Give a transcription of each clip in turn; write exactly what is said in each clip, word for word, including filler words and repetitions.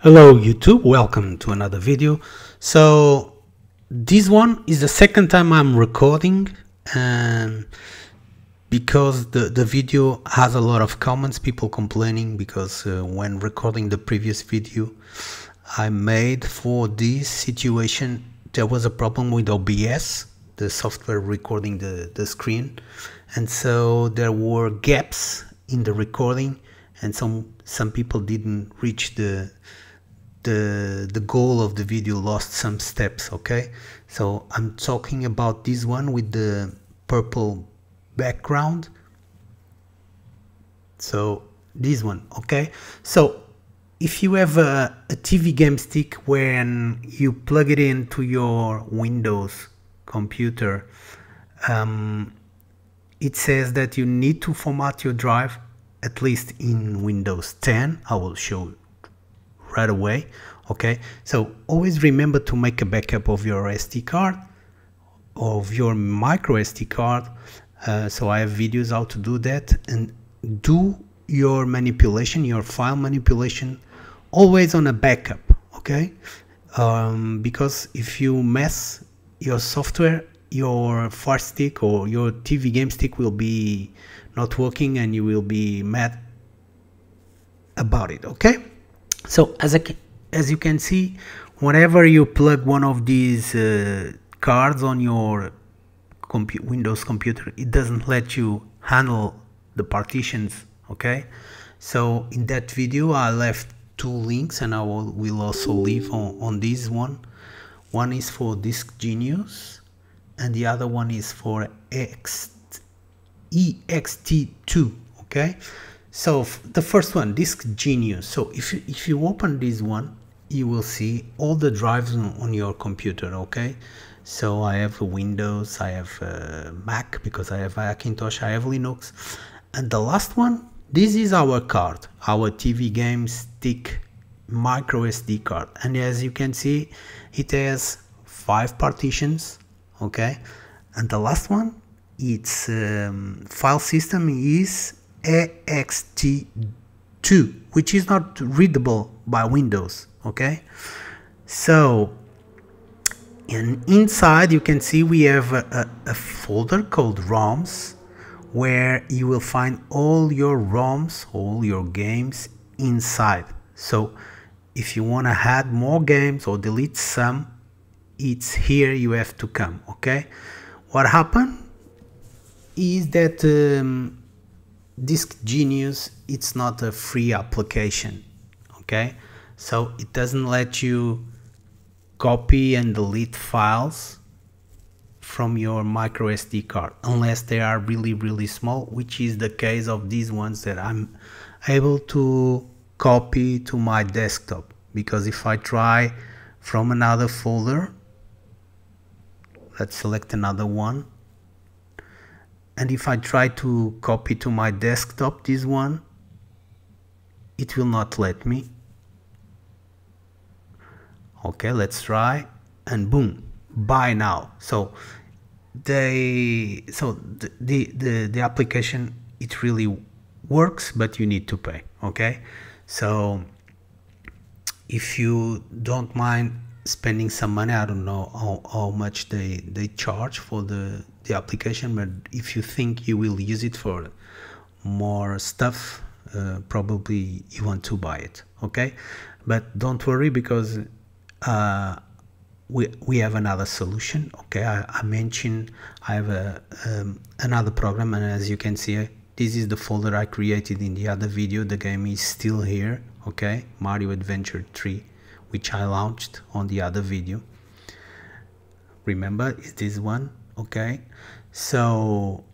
Hello YouTube, welcome to another video. So this one is the second time I'm recording, and because the, the video has a lot of comments, people complaining because uh, when recording the previous video I made for this situation, there was a problem with O B S, the software recording the, the screen, and so there were gaps in the recording and some some people didn't reach the the the goal of the video, lost some steps. Okay, so I'm talking about this one with the purple background, so this one. Okay, so if you have a, a T V Game Stick, when you plug it into your Windows computer, um, it says that you need to format your drive, at least in Windows ten. I will show right away. Okay, so always remember to make a backup of your S D card, of your micro S D card. Uh, so I have videos how to do that, and do your manipulation, your file manipulation, always on a backup. Okay, um, because if you mess your software, your Fire Stick or your T V Game Stick will be not working and you will be mad about it. Okay, so as I, as you can see, whenever you plug one of these uh, cards on your compu Windows computer, it doesn't let you handle the partitions. Okay, so in that video I left two links, and I will, will also leave on, on this one. One is for Disk Genius and the other one is for E X T two. Okay, so the first one, Disk Genius. So if you, if you open this one, you will see all the drives on, on your computer. Okay, so I have Windows, I have uh, Mac, because I have Macintosh, I have Linux, and the last one, this is our card, our T V Game Stick micro S D card, and as you can see it has five partitions. Okay, and the last one, its um, file system is E X T two, which is not readable by Windows. Okay, so and inside you can see we have a, a, a folder called ROMs, where you will find all your ROMs, all your games inside. So if you want to add more games or delete some, it's here you have to come. Okay, what happened is that um, Disk Genius, it's not a free application. Okay, so it doesn't let you copy and delete files from your micro S D card unless they are really really small, which is the case of these ones that I'm able to copy to my desktop, because if I try from another folder, let's select another one, and if I try to copy to my desktop this one, it will not let me. Okay, let's try, and boom, buy now. So they so the, the the the application, it really works, but you need to pay. Okay, so if you don't mind spending some money, I don't know how, how much they they charge for the the application, but if you think you will use it for more stuff, uh, probably you want to buy it. Okay, but don't worry, because uh we we have another solution. Okay, i, I mentioned I have a um, another program, and as you can see, this is the folder I created in the other video. The game is still here. Okay, Mario Adventure three, which I launched on the other video. Remember, it's this one. Okay, so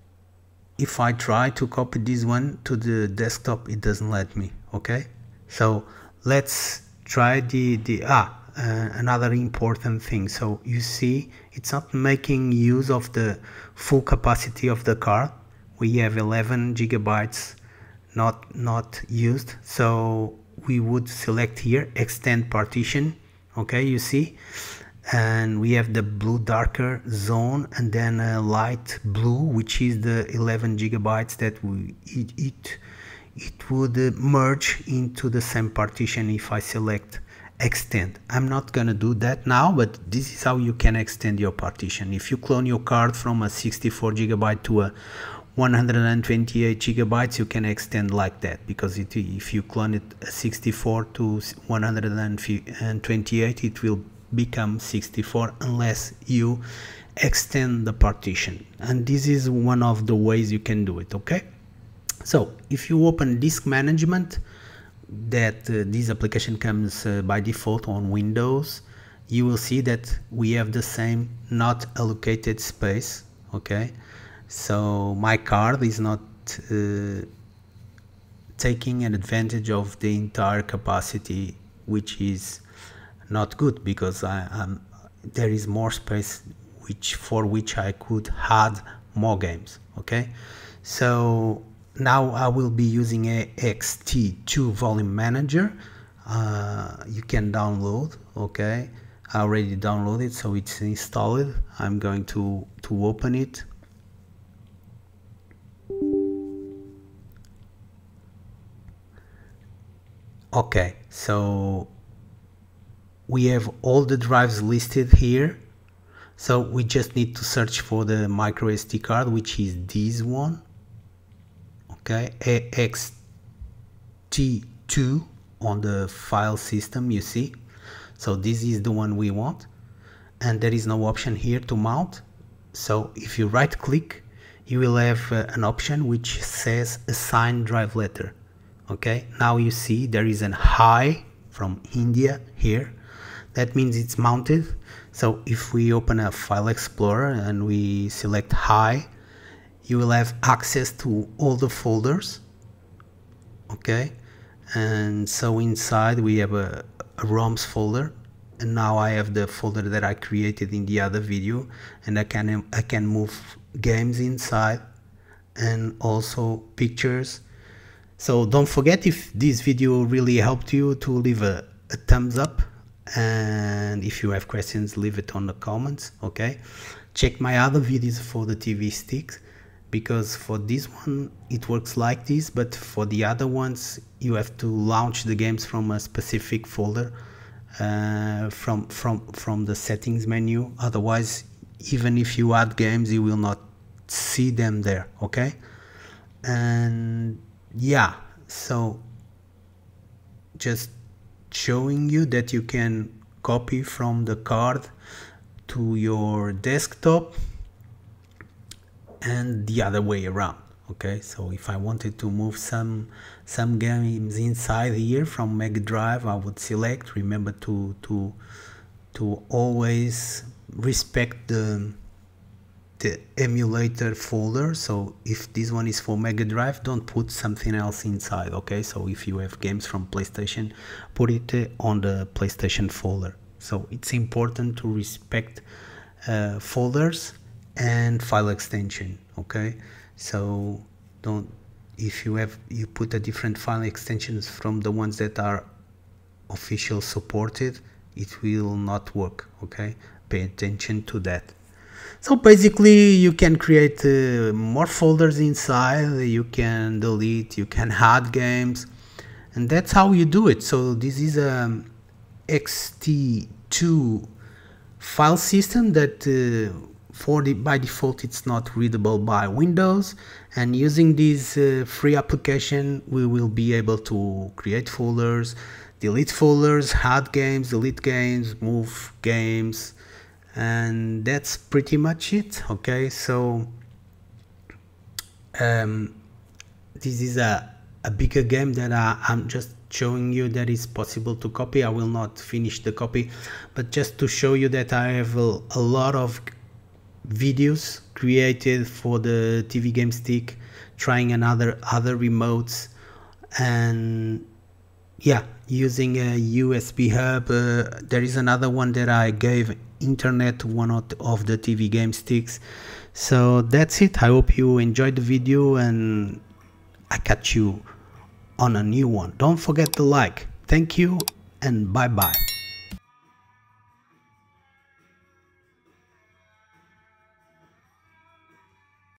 if I try to copy this one to the desktop, it doesn't let me. Okay, so let's try the the ah uh, another important thing. So you see, it's not making use of the full capacity of the card. We have eleven gigabytes not not used, so we would select here extend partition. Okay, you see, and we have the blue darker zone and then a light blue, which is the eleven gigabytes that we it, it it would merge into the same partition if I select extend. I'm not gonna do that now, but this is how you can extend your partition. If you clone your card from a sixty-four gigabyte to a one hundred twenty-eight gigabytes, you can extend like that, because it, if you clone it sixty-four to one hundred twenty-eight, it will become sixty-four unless you extend the partition, and this is one of the ways you can do it. Okay, so if you open disk management, that uh, this application comes uh, by default on Windows, you will see that we have the same not allocated space. Okay, so my card is not uh, taking an advantage of the entire capacity, which is not good, because I, I'm, there is more space which for which I could add more games. Okay, so now I will be using E X T two Volume Manager. Uh, you can download. Okay, I already downloaded, so it's installed. I'm going to to open it. Okay, so we have all the drives listed here, so we just need to search for the micro S D card, which is this one. Okay, E X T two on the file system, you see, so this is the one we want, and there is no option here to mount. So if you right click, you will have uh, an option which says assign drive letter. Okay, now you see there is an I from India here. That means it's mounted. So if we open a file explorer and we select I, you will have access to all the folders. Okay, and so inside we have a, a ROMs folder, and now I have the folder that I created in the other video, and I can I can move games inside and also pictures. So don't forget, if this video really helped you, to leave a, a thumbs up, and if you have questions, leave it on the comments. Okay, check my other videos for the T V sticks, because for this one it works like this, but for the other ones you have to launch the games from a specific folder uh, from from from the settings menu. Otherwise, even if you add games, you will not see them there. Okay, and yeah, so just showing you that you can copy from the card to your desktop and the other way around. Okay, so if I wanted to move some some games inside here from Mega Drive, I would select. Remember to to to always respect the the emulator folder. So if this one is for Mega Drive, don't put something else inside. Okay, so if you have games from PlayStation, put it on the PlayStation folder. So it's important to respect uh, folders and file extension. Okay, so don't, if you have you put a different file extensions from the ones that are official supported, it will not work. Okay, pay attention to that. So basically you can create uh, more folders inside, you can delete, you can add games, and that's how you do it. So this is a E X T two file system that uh, for the, by default it's not readable by Windows, and using this uh, free application we will be able to create folders, delete folders, add games, delete games, move games, and that's pretty much it. Okay, so um, this is a, a bigger game that I, I'm just showing you that is possible to copy. I will not finish the copy, but just to show you that I have a, a lot of videos created for the T V Game Stick, trying another other remotes, and yeah, using a U S B hub. Uh, there is another one that I gave internet to one of the T V Game Sticks. So that's it. I hope you enjoyed the video, and I catch you on a new one. Don't forget to like. Thank you, and bye bye.